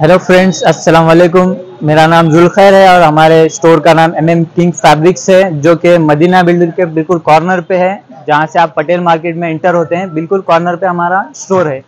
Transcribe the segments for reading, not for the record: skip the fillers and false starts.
Hello friends, अस्सलाम वालेकुम। मेरा नाम जुल्खैर है और हमारे स्टोर का नाम एमएम किंग फैब्रिक्स है, जो कि मदीना बिल्डिंग के बिल्कुल कॉर्नर पे है। जहां से आप पटेल मार्केट में इंटर होते हैं, बिल्कुल कॉर्नर पे हमारा स्टोर है।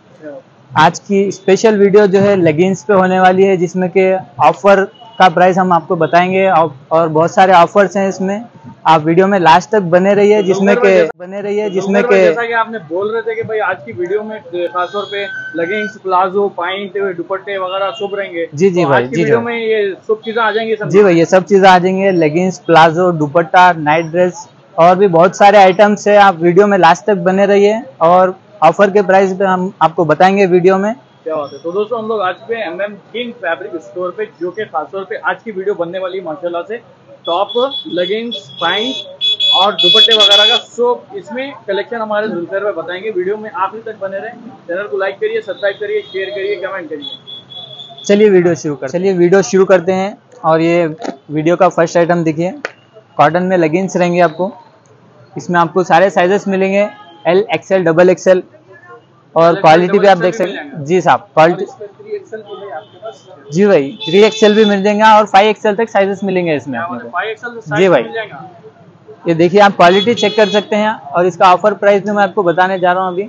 आज की स्पेशल वीडियो जो है लेगिंग्स पे होने वाली है, जिसमें कि ऑफ़र का प्राइस हम आपको बताएंगे और बहुत सारे ऑफर्स हैं इसमें। आप वीडियो में लास्ट तक बने रहिए जिसमें के जैसा कि आपने बोल रहे थे कि भाई आज की वीडियो में खासतौर पे लेगिंग्स, प्लाजो, पैंट, दुपट्टे वगैरह सब रहेंगे। जी जी भाई, जी वीडियो में ये सब चीजें आ जाएंगी। जी भाई, ये सब चीजें आ जाएंगे। Leggings, palazzo, dupatta, night dress और भी बहुत सारे आइटम्स है। आप वीडियो में लास्ट तक बने रहिए और ऑफर के प्राइस पे हम आपको बताएंगे वीडियो में। क्या बात है। तो दोस्तों, हम लोग आज पे एमएम किंग फैब्रिक स्टोर पे, जो कि खासतौर पे आज की वीडियो बनने वाली है माशाल्लाह से, टॉप, लेगिंग्स, पैंट और दुपट्टे वगैरह का सब इसमें कलेक्शन हमारे जुल्खैर पे बताएंगे। वीडियो में आखिर तक बने रहें। चैनल को लाइक करिए, सब्सक्राइब करिए, शेयर करिए, कमेंट करिए। चलिए वीडियो शुरू करते हैं। और ये वीडियो का फर्स्ट आइटम देखिए, कॉटन में लेगिंग्स रहेंगे। आपको इसमें आपको सारे साइजेस मिलेंगे, एल, एक्सएल, डबल एक्सएल। और क्वालिटी भी आप देख सकते। जी साहब, क्वालिटी। जी भाई, 3XL भी मिल जाएगा और 5XL तक साइजेस मिलेंगे इसमें आपको। जी भाई, ये देखिए, आप क्वालिटी चेक कर सकते हैं। और इसका ऑफर प्राइस भी मैं आपको बताने जा रहा हूँ अभी।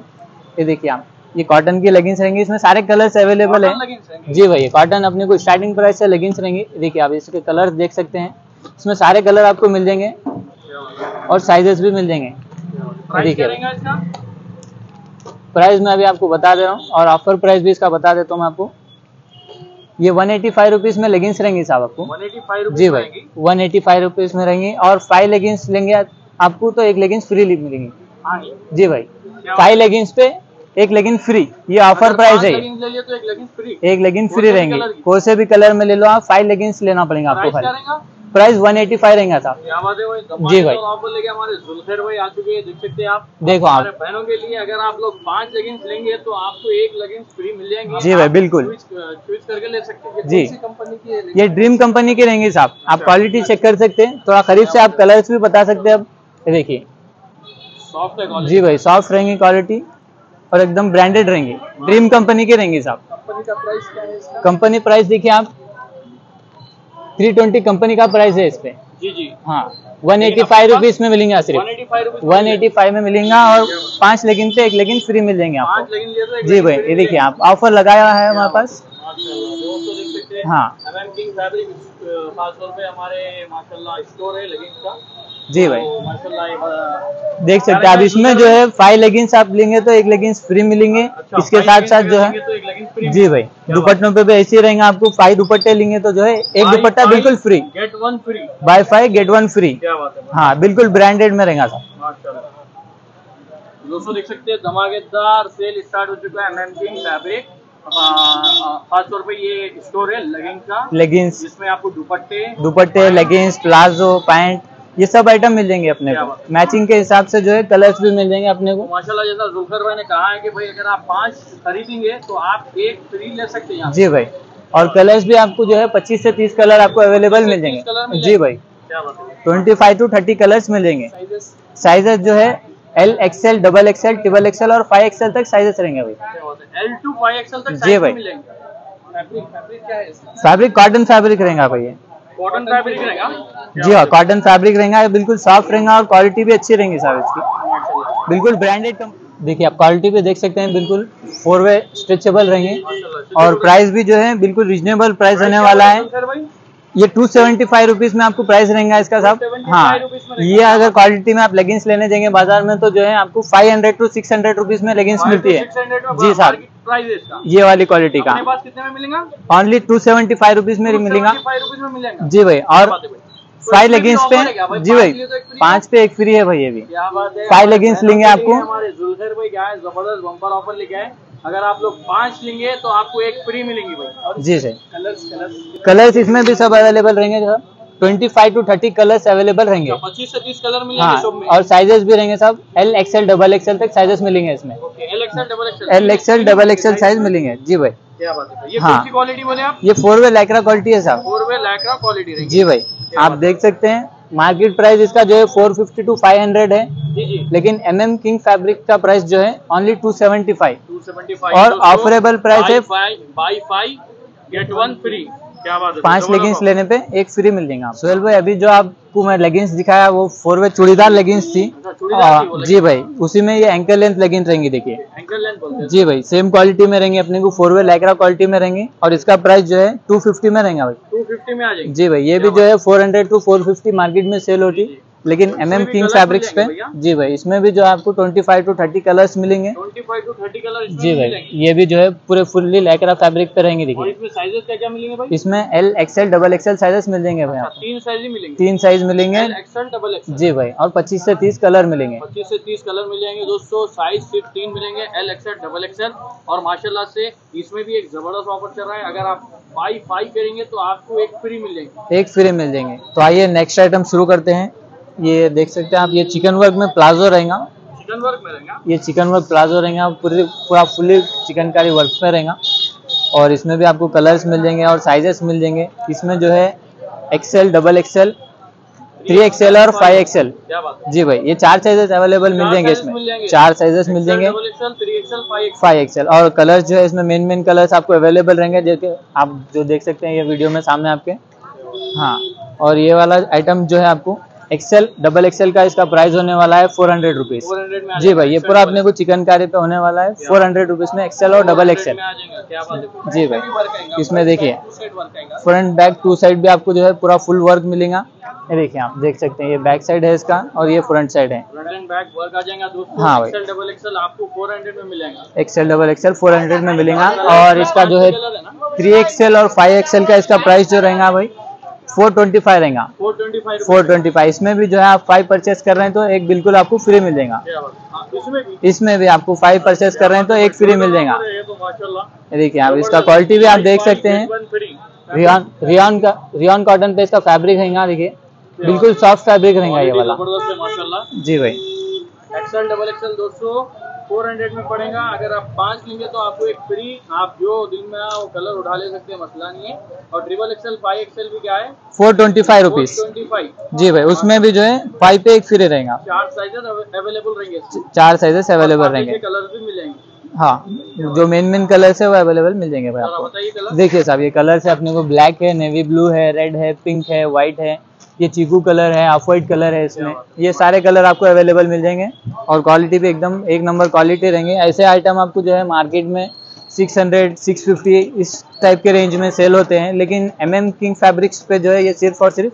ये देखिए आप, ये कॉटन की लेगिंग्स रहेंगी। इसमें सारे कलर्स अवेलेबल है। जी भाई, कॉटन अपने को स्टार्टिंग प्राइस से लेगिंग्स रहेंगी। देखिए आप, इसके कलर देख सकते हैं। इसमें सारे कलर आपको मिल जाएंगे और साइजेस भी मिल जाएंगे। देखिए, प्राइस मैं अभी आपको बता दे रहा हूँ और ऑफर प्राइस भी इसका बता देता हूँ मैं आपको। ये 185 रुपीज़ में लेगिंग्स रहेंगी साहब आपको। 185। जी भाई, 185 रुपीज़ में रहेंगी। और 5 लेगिंग्स लेंगे आपको तो 1 लेगिंग्स फ्री मिलेंगी। जी भाई, 5 लेगिंग्स पे 1 लेगिंग फ्री, ये ऑफर प्राइस है। 1 लेगिंग फ्री रहेंगे, कोई से भी कलर में ले लो आप। 5 लेगिंग्स लेना पड़ेगा आपको खाली। प्राइस 185 रहेगा साहब। जी भाई, ऑफर लेके हमारे जुल्खैर भाई आ चुके हैं, देख सकते हैं आप। देखो आप, बहनों के लिए अगर आप लोग 5 लेगिंग्स लेंगे तो आपको 1 लेगिंग्स फ्री मिल जाएंगे। जी भाई, बिल्कुल चूज करके ले सकते हैं। जी, कंपनी की, ये ड्रीम कंपनी की रहेंगी साहब। आप क्वालिटी चेक कर सकते हैं, थोड़ा करीब से आप कलर्स भी बता सकते हैं। अब देखिए, सॉफ्ट है। जी भाई, सॉफ्ट रहेंगी क्वालिटी और एकदम ब्रांडेड रहेंगी, ड्रीम कंपनी की रहेंगी साहब। कंपनी का प्राइस क्या है? कंपनी प्राइस देखिए आप, 320 कंपनी का प्राइस है इसपे। जी जी हाँ, 185 रुपीज़ में मिलेंगे सिर्फ। 185 में मिलेगा और 5 लेगिंग पे 1 लेगिंग फ्री मिल जाएंगे आपको। जी भाई, ये देखिए आप, ऑफर लगाया है हमारे पास। हाँ जी भाई, देख सकते हैं आप। इसमें जो है 5 लेगिंग्स आप लेंगे तो 1 लेगिंग्स फ्री मिलेंगे। इसके साथ साथ जो है, जी भाई, दुपट्टों पे भी ऐसे ही रहेंगे आपको। 5 दुपट्टे लेंगे तो जो है 1 दुपट्टा बिल्कुल free, get 1 free, buy 5 get 1 free. हाँ, बिल्कुल ब्रांडेड में रहेगा साहब। दोस्तों, देख सकते हैं धमाकेदार सेल स्टार्ट हो चुका है एमएम किंग फैब्रिक। खासतौर पे ये स्टोर है लेगिंग्स का, लेगिंग्स जिसमें आपको दुपट्टे, लेगिंग्स, प्लाजो, पैंट, ये सब आइटम मिल जाएंगे अपने को। मैचिंग के हिसाब से जो है कलर्स भी मिल जाएंगे अपने को। माशाल्लाह, जैसा जुल्खैर भाई ने कहा है कि भाई अगर आप 5 खरीदेंगे तो आप 1 फ्री ले सकते हैं। जी भाई, और कलर्स भी आपको जो है 25 से 30 कलर आपको अवेलेबल मिल जाएंगे। जी भाई, 25 to 30 कलर्स मिल जाएंगे। साइजेस जो है L, XL, double XL, triple XL और 5XL तक साइजेस रहेंगे भाई। L to 5XL तक। जी भाई, फैब्रिक कॉटन फैब्रिक रहेगा भाई। कॉटन फैब्रिक रहेगा। जी हाँ, कॉटन फैब्रिक रहेगा, बिल्कुल सॉफ्ट रहेगा और क्वालिटी भी अच्छी रहेंगी साहब इसकी, बिल्कुल ब्रांडेड। देखिए आप, क्वालिटी भी देख सकते हैं, बिल्कुल 4-वे स्ट्रेचेबल रहेंगे। और प्राइस भी जो है बिल्कुल रिजनेबल प्राइस होने वाला है। ये 275 रुपीज़ में आपको प्राइस रहेगा इसका साहब। हाँ, ये अगर क्वालिटी में आप लेगिंग्स लेने जाएंगे बाजार में तो जो है आपको 500 to 600 रुपीज़ में लेगिंग्स मिलती है। जी साहब, ये वाली क्वालिटी का ओनली 275 रुपीज़ में मिलेगा। जी भाई, और 5 लेगिंग्स पे, जी भाई, 5 पे 1 फ्री है भाई। ये भी 5 लेगिंग्स लेंगे आपको। हमारे जुल्खैर भाई क्या है, जबरदस्त बम्पर ऑफर लेके आए। अगर आप लोग 5 लेंगे तो आपको 1 फ्री मिलेंगी भाई। जी सर, कलर्स इसमें भी सब अवेलेबल रहेंगे। 25 to 30 कलर्स अवेलेबल रहेंगे। 25 से 30 कलर मिलेंगे। हाँ, सब में। और साइजेस भी रहेंगे सब, एल, एक्सएल, डबल एक्सएल तक साइजेस मिलेंगे इसमें। L, XL, double XL size मिलेंगे। जी भाई, क्या बात है। ये कौन सी क्वालिटी बोले आप? ये 4-वे लाइक्रा क्वालिटी है साहब। 4-वे लाइक्रा क्वालिटी रहेगी। जी भाई, आप देख सकते हैं। मार्केट प्राइस इसका जो है 450 to 500 है। जी जी। लेकिन MM किंग फैब्रिक का प्राइस जो है ओनली 275 और ऑफरेबल प्राइस है। गेट वन फ्री, क्या बात है। 5 लेगिंग्स लेने पे 1 फ्री मिल जाएंगे आप। सोहेल भाई अभी जो आपको मैं लेगिंग्स दिखाया वो 4 वे चूड़ीदार लेगिंग्स थी। अच्छा, जी भाई उसी में ये एंकल लेंथ लेगिंग्स रहेंगी। देखिए एंकल लेंथ बोलते हैं। जी भाई सेम क्वालिटी में रहेंगे, अपने को 4 वे लैकरा क्वालिटी में रहेंगे और इसका प्राइस जो है 250 में रहेगा भाई। 250 में आ जाएगी। जी भाई ये भी जो है 400 to 450 मार्केट में सेल होती है, लेकिन MM King Fabrics पे जी भाई इसमें भी जो आपको 25 to 30 कलर्स मिलेंगे। 25 to 30 कलर्स जी भाई। ये भी जो है पूरे फुल्ली लैकरा फैब्रिक पे रहेंगे। देखिए इसमें साइजेस क्या-क्या मिलेंगे भाई? इसमें L, XL, double XL sizes मिल जाएंगे भाई। 3 साइज ही मिलेंगे। 3 साइज मिलेंगे XL, डबल XL। जी भाई और 25 से 30 कलर मिलेंगे। 25 से 30 कलर मिल जाएंगे दोस्तों। साइज सिर्फ 3 मिलेंगे, L, XL, डबल XL। और माशाल्लाह से इसमें भी एक जबरदस्त ऑफर चल रहा है, अगर आप बाई करेंगे तो आपको 1 फ्री मिल जाएगी। 1 फ्री मिल जाएंगे। तो आइए नेक्स्ट आइटम शुरू करते हैं। ये देख सकते हैं आप, ये चिकन वर्क में प्लाजो रहेगा। चिकन वर्क में रहेगा, ये चिकन वर्क प्लाजो रहेगा, पूरा फुल्ली चिकनकारी वर्क पे रहेगा। और इसमें भी आपको कलर्स मिल जाएंगे और साइजेस मिल जाएंगे। इसमें जो है XL, डबल XL, 3XL और 5XL। जी भाई ये 4 साइजेस अवेलेबल मिल जाएंगे। इसमें 4 साइजेस मिल जाएंगे, 5XL। और कलर्स जो है इसमें मेन मेन कलर्स आपको अवेलेबल रहेंगे, जैसे आप जो देख सकते हैं ये वीडियो में सामने आपके। हाँ और ये वाला आइटम जो है आपको XL, डबल XL का इसका प्राइस होने वाला है 400 रुपीज। जी भाई ये पूरा अपने को चिकनकारी पे होने वाला है 400 रुपीज में XL और डबल XL। जी भाई इसमें देखिए फ्रंट बैक 2 साइड भी आपको जो है पूरा फुल वर्क मिलेगा। ये देखिए आप देख सकते हैं, ये बैक साइड है इसका और ये फ्रंट साइड है। हाँ भाई XL, डबल XL 400 में मिलेगा। और इसका जो है 3XL और 5XL का इसका प्राइस जो रहेगा भाई 425 रहेगा। 425 इसमें भी जो है आप 5 परचेस कर रहे हैं तो 1 बिल्कुल आपको फ्री मिल जाएगा। इसमें भी आपको 5 परचेस कर रहे हैं तो 1 फ्री मिल जाएगा। देखिए आप इसका क्वालिटी भी आप देख सकते हैं, रियॉन कॉटन पे इसका फैब्रिक रहेगा। देखिए बिल्कुल सॉफ्ट फैब्रिक रहेगा ये वाला। जी भाई XL, डबल XL दोस्तों 400 में पड़ेगा। अगर आप 5 लेंगे तो आपको 1 फ्री, आप जो दिन में वो कलर उठा ले सकते हैं, मसला नहीं है। और ट्रिपल XL, 5XL भी क्या है 425 रुपीज। जी भाई उसमें भी जो है 5 पे 1 फ्री रहेगा। 4 साइजेस अवेलेबल रहेंगे। 4 साइजेस अवेलेबल रहेंगे, कलर भी मिलेंगे। हाँ जो मेन मेन कलर्स है वो अवेलेबल मिल जाएंगे भाई आपको। देखिए साहब ये कलर्स है अपने को, ब्लैक है, नेवी ब्लू है, रेड है, पिंक है, व्हाइट है, ये चीकू कलर है, ऑफ वाइट कलर है। इसमें ये सारे कलर आपको अवेलेबल मिल जाएंगे और क्वालिटी भी एकदम 1 नंबर क्वालिटी रहेंगे। ऐसे आइटम आपको जो है मार्केट में 600, 650 इस टाइप के रेंज में सेल होते हैं, लेकिन MM King Fabrics पे जो है ये सिर्फ और सिर्फ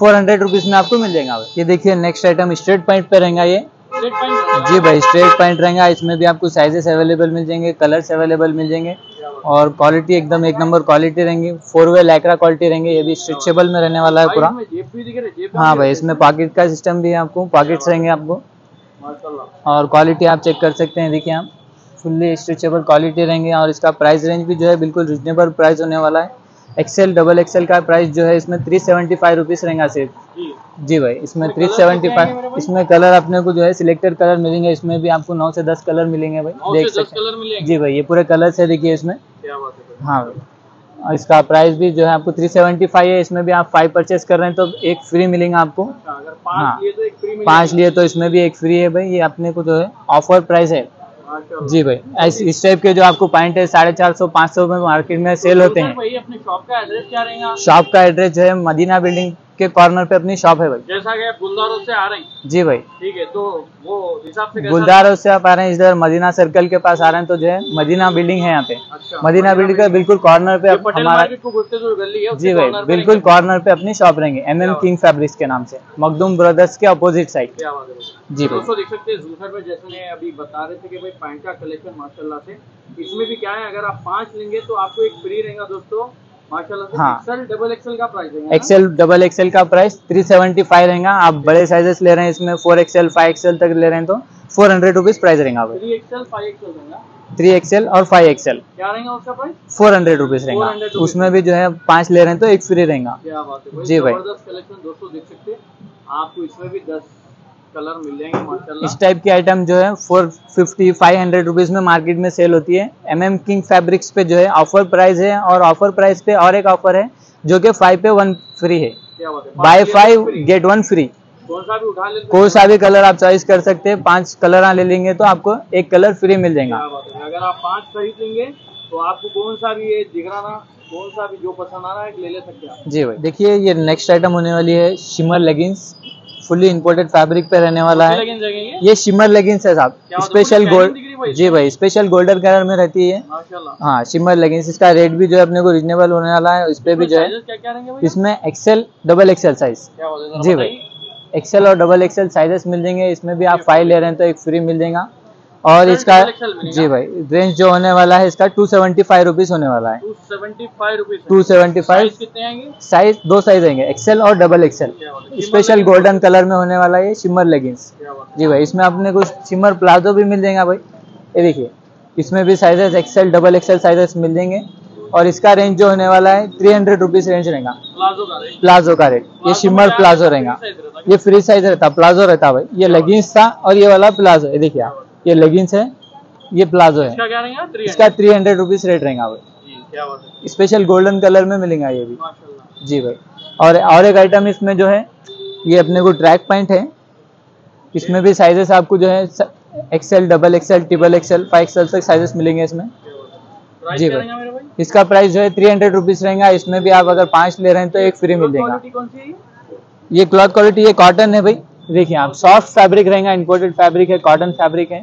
400 रुपीज़ में आपको मिल जाएगा। ये देखिए नेक्स्ट आइटम स्ट्रेट पॉइंट पे रहेगा। ये जी भाई स्ट्रेट पॉइंट रहेगा। इसमें भी आपको साइजेस अवेलेबल मिल जाएंगे, कलर्स अवेलेबल मिल जाएंगे और क्वालिटी एकदम 1 नंबर क्वालिटी रहेंगी। 4 वे लैकरा क्वालिटी रहेंगे। ये भी स्ट्रेचेबल में रहने वाला है पूरा। हाँ भाई इसमें पॉकेट का सिस्टम भी है, आपको पॉकेट्स रहेंगे आपको। और क्वालिटी आप चेक कर सकते हैं। देखिए आप फुल्ली स्ट्रेचेबल क्वालिटी रहेंगे और इसका प्राइस रेंज भी जो है बिल्कुल रिजनेबल प्राइस होने वाला है। XL, डबल XL का प्राइस जो है इसमें 375 रुपीज़ रहेगा सिर्फ। जी भाई इसमें 375। इसमें कलर अपने को जो है सिलेक्टेड कलर मिलेंगे। इसमें भी आपको 9 से 10 कलर मिलेंगे भाई, देख सकते हैं। जी भाई ये पूरे कलर्स है। देखिए इसमें हाँ भाई इसका प्राइस भी जो है आपको 375 है। इसमें भी आप 5 परचेस कर रहे हैं तो 1 फ्री मिलेंगे आपको। हाँ 5 लिए तो इसमें भी 1 फ्री है भाई। ये अपने को जो है ऑफर प्राइस है। जी भाई इस टाइप के जो आपको पॉइंट है 450, 500 में मार्केट में सेल होते हैं। भाई अपने शॉप का एड्रेस क्या रहेगा? शॉप का एड्रेस जो है मदीना बिल्डिंग के कॉर्नर पे अपनी शॉप है भाई। जैसा कि आप गुलदारों से आ रहे हैं। जी भाई ठीक है, तो वो हिसाब से गुलदारों से आप आ रहे हैं, इधर मदीना सर्कल के पास आ रहे हैं तो जो है मदीना बिल्डिंग है यहाँ पे। मदीना बिल्डिंग का बिल्कुल कॉर्नर पे हमारा। जी भाई बिल्कुल कॉर्नर पे अपनी शॉप रहेंगे MM King Fabrics के नाम से, मखदूम ब्रदर्स के अपोजिट साइड। जी भाई देख सकते हैं जूसर पे जैसे अभी बता रहे थे कि भाई पैंट का कलेक्शन माशाल्लाह से। इसमें भी क्या है, अगर आप 5 लेंगे तो आपको 1 फ्री रहेगा दोस्तों माशाल्लाह। हाँ XL, डबल XL का प्राइस 375 रहेगा। आप बड़े साइजेस ले रहे हैं, इसमें 4XL, 5XL तक ले रहे हैं तो 400 रुपीज प्राइस रहेगा। 3XL और 5XL क्या रहेगा उसका प्राइस? 400 रुपीज रहेगा। उसमें भी जो है 5 ले रहे हैं तो 1 फ्री रहेगा। जी भाई कलेक्शन दोस्तों देख सकते हैं, आपको इसमें भी 10 कलर मिल जाएंगे माशाल्लाह। इस टाइप की आइटम जो है 450, 500 रुपीज में मार्केट में सेल होती है। MM King Fabrics पे जो है ऑफर प्राइस है और ऑफर प्राइस पे और एक ऑफर है जो कि 5 पे 1 फ्री है। Buy 5 get 1 free. कोई सा भी कलर आप चॉइस कर सकते हैं। 5 कलर ले लेंगे तो आपको 1 कलर फ्री मिल जाएगा। अगर आप 5 खरीद लेंगे तो आपको कौन सा भी ये दिख रहा ना कौन सा भी जो पसंद आ रहा है ले ले सकते हैं। जी भाई देखिए ये नेक्स्ट आइटम होने वाली है shimmer leggings, fully imported fabric पे रहने वाला है। ये शिमर लेगिंग्स है साहब, स्पेशल गोल्ड। जी भाई स्पेशल गोल्डन कलर में रहती है हाँ शिमर लेगिंग्स। इसका रेट भी जो है अपने को रीजनेबल होने वाला है। इस पे भी जो है इसमें एक्सेल डबल एक्सेल साइज, जी भाई एक्सेल और डबल एक्सेल साइजेस मिल जाएंगे। इसमें भी आप 5 ले रहे हैं तो एक फ्री मिल जाएगा। और इसका जी भाई रेंज जो होने वाला है इसका 275 रुपीज होने वाला है। 275 साइज 2 साइज आएंगे एक्सेल और double XL. Special golden colour में होने वाला है शिमर लेगिंग्स। जी भाई इसमें आपने कुछ शिमर प्लाजो भी मिल जाएगा भाई। ये देखिए इसमें भी sizes XL double XL sizes मिल जाएंगे। और इसका रेंज जो होने वाला है 300 रुपीज रेंज रहेगा प्लाजो का रेट। ये शिमर प्लाजो रहेगा, ये फ्री साइज रहता, प्लाजो रहता भाई। ये लेगिंग्स था और ये वाला प्लाजो है। देखिए आप ये लेगिंग्स है, ये प्लाजो है। इसका 300 रुपीज रेट रहेगा भाई। स्पेशल गोल्डन कलर में मिलेगा ये भी। जी भाई और एक आइटम इसमें जो है ये अपने को ट्रैक पैंट है। इसमें भी साइजेस आपको जो है XL double XL triple XL 5XL तक साइजेस मिलेंगे इसमें। जी भाई इसका प्राइस जो है 300 रुपीज रहेगा। इसमें भी आप अगर 5 ले रहे हैं तो एक फ्री मिल जाएगा। ये क्लॉथ क्वालिटी ये कॉटन है भाई। देखिए आप सॉफ्ट फैब्रिक रहेगा, इंपोर्टेड फैब्रिक है, कॉटन फैब्रिक है,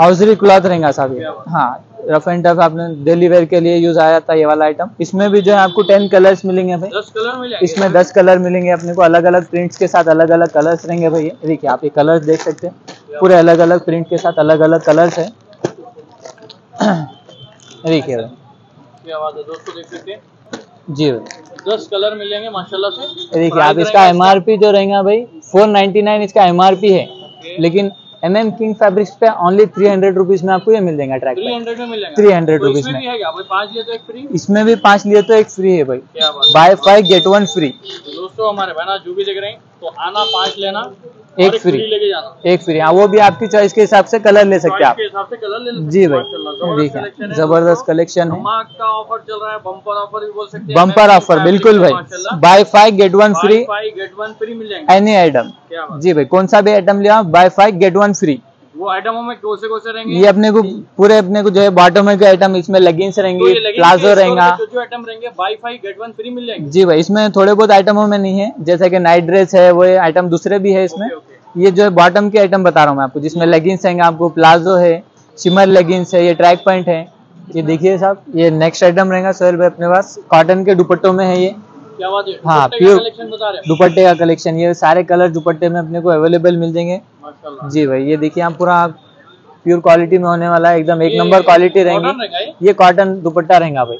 हाउजरी क्लॉथ रहेगा साहब ये। हाँ रफ एंड टफ आपने डेली वेयर के लिए यूज आया था ये वाला आइटम। इसमें भी जो है आपको 10 कलर्स मिलेंगे भाई। इसमें 10 कलर मिलेंगे अपने को, अलग अलग प्रिंट्स के साथ अलग अलग कलर्स रहेंगे भाई। देखिए आप ये कलर्स देख सकते हैं, पूरे अलग अलग प्रिंट के साथ अलग अलग कलर्स है। देखिए भाई दोस्तों देख सकते हैं। जी भाई 10 कलर मिलेंगे माशाल्लाह से। देखिए आप इसका MRP जो रहेगा भाई 499 इसका MRP है, लेकिन MM किंग फैब्रिक्स पे ओनली 300 रुपीज में आपको ये मिल जाएगा। ट्रैक 300 रुपीज में इसमें भी 5 लिए तो एक फ्री है भाई। Buy 5 get 1 free. दोस्तों हमारे बहना जो भी देख रहे हैं तो आना 5 लेना एक फ्री लेके जाना, एक फ्री। हाँ वो भी आपकी चॉइस के हिसाब से कलर ले सकते हैं आप। जी भाई जबरदस्त कलेक्शन है। बम्पर ऑफर बिल्कुल भाई, बाय 5 गेट 1 फ्री मिल जाएगा एनी आइटम। जी भाई कौन सा भी आइटम लिया बाय 5 गेट 1 फ्री। वो आइटम हमें कौन से रहेंगे ये अपने को पूरे अपने को जो है बॉटम के आइटम। इसमें लेगिंग्स रहेंगे, प्लाजो रहेगा, जो आइटम रहेंगे बाय 5 गेट 1 फ्री मिल जाएंगे। जी भाई इसमें थोड़े बहुत आइटमों में नहीं है, जैसे कि नाइट ड्रेस है, वो आइटम दूसरे भी है इसमें। ये जो है बॉटम के आइटम बता रहा हूँ मैं आपको, जिसमें लेगिंग्स रहेंगे आपको, प्लाजो है, शिमर लेगिंग्स है, ये ट्रैक पैंट है। ये देखिए साहब ये नेक्स्ट आइटम रहेगा सोहेल भाई अपने पास, कॉटन के दुपट्टों में है ये। क्या बात है, हाँ प्योर दुपट्टे का कलेक्शन। ये सारे कलर दुपट्टे में अपने को अवेलेबल मिल जाएंगे। जी भाई ये देखिए आप पूरा प्योर क्वालिटी में होने वाला है, एकदम एक नंबर क्वालिटी रहेगी। ये कॉटन दुपट्टा रहेगा भाई,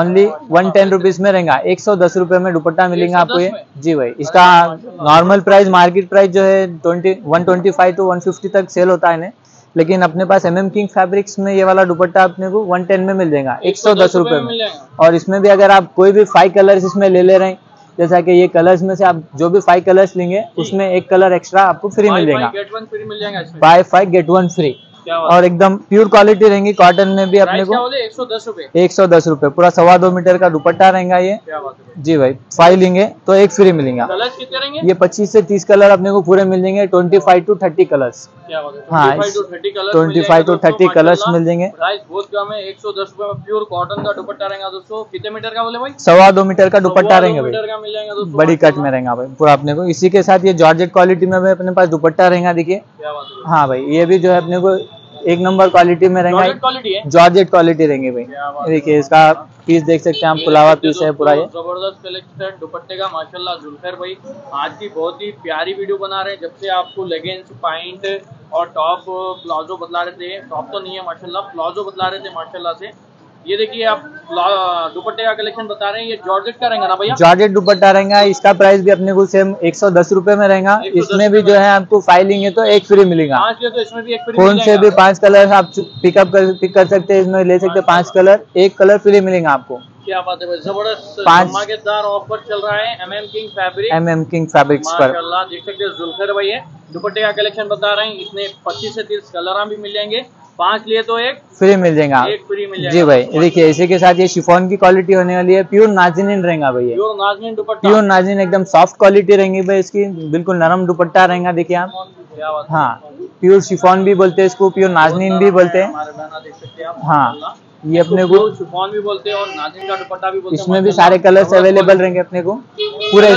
ओनली 110 रुपीज में रहेगा। 110 रुपए में दुपट्टा मिलेगा आपको ये। जी भाई इसका नॉर्मल प्राइस मार्केट प्राइस जो है 125 to 150 तक सेल होता है, लेकिन अपने पास MM किंग फैब्रिक्स में ये वाला दुपट्टा अपने को 110 में मिल जाएगा 110 रुपए में। और इसमें भी अगर आप कोई भी 5 कलर्स इसमें ले रहे हैं, जैसा कि ये कलर्स में से आप जो भी 5 कलर्स लेंगे उसमें एक कलर एक्स्ट्रा आपको फ्री मिल जाएगा। Buy 5 get 1 free. और एकदम प्योर क्वालिटी रहेंगी, कॉटन में भी अपने को 110 रुपए पूरा 1.25 मीटर का दुपट्टा रहेगा ये। जी भाई 5 लेंगे तो एक फ्री मिलेगा। ये 25 से 30 कलर अपने को पूरे मिल जाएंगे। 25 to 30 कलर्स, हाँ 25 to 30 कलर्स मिल जाएंगे। 110 रुपए में प्योर कॉटन का दुपट्टा रहेगा दोस्तों। कितने मीटर का बोले भाई? 1.25 मीटर का दुपट्टा रहेगा भाई, बड़ी कट में रहेगा भाई पूरा अपने को। इसी के साथ ये जॉर्जेट क्वालिटी में अपने पास दुपट्टा रहेगा। देखिये हाँ भाई ये भी जो है अपने को एक नंबर क्वालिटी में रहेंगे, जॉर्जेट क्वालिटी रहेंगे भाई। देखिए इसका पीस देख सकते हैं आप, पुलावा पीस है पूरा ये। जबरदस्त कलेक्शन दुपट्टे का माशाल्लाह। जुल्खेर भाई आज की बहुत ही प्यारी वीडियो बना रहे हैं, जब से आपको लेगिंग्स पैंट और टॉप प्लाजो बतला रहे थे, टॉप तो नहीं है माशाल्लाह, प्लाजो बतला रहे थे माशाल्लाह से। ये देखिए आप दुपट्टे का कलेक्शन बता रहे हैं, ये जॉर्जेट का रहेगा ना भैया? जॉर्जेट दुपट्टा रहेगा। इसका प्राइस भी अपने को सेम 110 रुपए में रहेगा। इसमें भी जो है आपको फाइलिंग है तो एक फ्री मिलेगा। 5 ले तो इसमें भी एक फ्री मिलेगा। कौन से भी 5 कलर आप पिक कर सकते हैं, इसमें ले सकते हैं 5 कलर, एक कलर फ्री मिलेगा आपको। क्या बात है भाई, जबरदस्त धमाकेदार ऑफर चल रहा है MM किंग फैब्रिक्स पर। देख सकते हैं जुल्खेर भाई है दुपट्टे का कलेक्शन बता रहे हैं। इसमें 25 से 30 कलर भी मिल जाएंगे, 5 लिए तो एक फ्री मिल जाएगा। जी भाई देखिए इसी के साथ ये शिफॉन की क्वालिटी होने वाली है, प्योर नाजनीन रहेगा भाई। प्योर नाजनीन एकदम सॉफ्ट क्वालिटी रहेंगी भाई इसकी, बिल्कुल नरम दुपट्टा रहेगा। देखिए आप हाँ प्योर शिफॉन भी बोलते हैं इसको, प्योर नाजनीन भी बोलते हैं। हाँ ये अपने को शिफॉन भी बोलते हैं और नाज़िम का दुपट्टा भी बोलते हैं। इसमें भी सारे कलर्स अवेलेबल रहेंगे अपने को पूरा।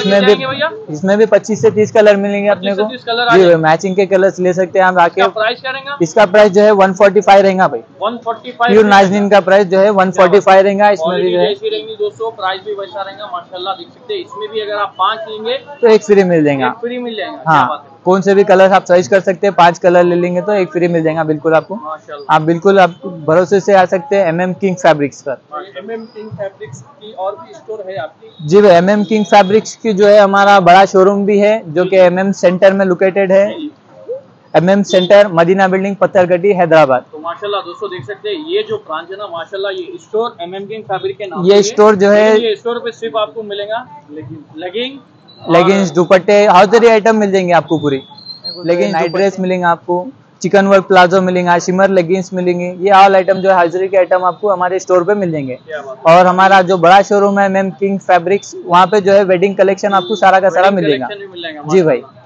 इसमें भी 25 से 30 कलर मिलेंगे अपने को, मैचिंग के कलर्स ले सकते हैं आप आके। प्राइस क्या रहेगा? इसका प्राइस जो है 145 रहेगा भाई, 145। प्योर नाज़िम का प्राइस जो है 145 रहेगा। इसमें भी रहेंगी दोस्तों, प्राइस भी वैसा रहेगा माशाल्लाह, देख सकते हैं। इसमें भी अगर आप 5 लेंगे तो एक फ्री मिल जाएगा, फ्री मिल जाएगा। हाँ, कौन से भी कलर आप चॉइस कर सकते हैं, 5 कलर ले लेंगे तो एक फ्री मिल जाएगा बिल्कुल आपको। आप बिल्कुल आप भरोसे से आ सकते हैं MM किंग फैब्रिक्स पर। MM किंग फैब्रिक्स की और भी स्टोर है आपकी? जी भाई, MM किंग फैब्रिक्स की जो है हमारा बड़ा शोरूम भी है जो कि MM सेंटर में लोकेटेड है। MM centre, Madina building, Pathergatti, Hyderabad. तो माशाल्लाह दोस्तों देख सकते हैं ये जो ब्रांच है ना माशाल्लाह, ये स्टोर MM किंग फैब्रिक के नाम, ये स्टोर जो है, ये स्टोर पे सिर्फ आपको मिलेगा लेगिंग्स, दुपट्टे, हर तरह आइटम मिल जाएंगे आपको पूरी। लेगिंग्स, नाइट ड्रेस मिलेंगे आपको, चिकन वर्क प्लाजो मिलेंगे, शिमर लेगिंग्स मिलेंगे। ये ऑल आइटम जो है हाजिरी के आइटम आपको हमारे स्टोर पे मिल जाएंगे। और हमारा जो बड़ा शोरूम है MM किंग फैब्रिक्स, वहाँ पे जो है वेडिंग कलेक्शन आपको सारा का सारा मिलेगा। जी भाई।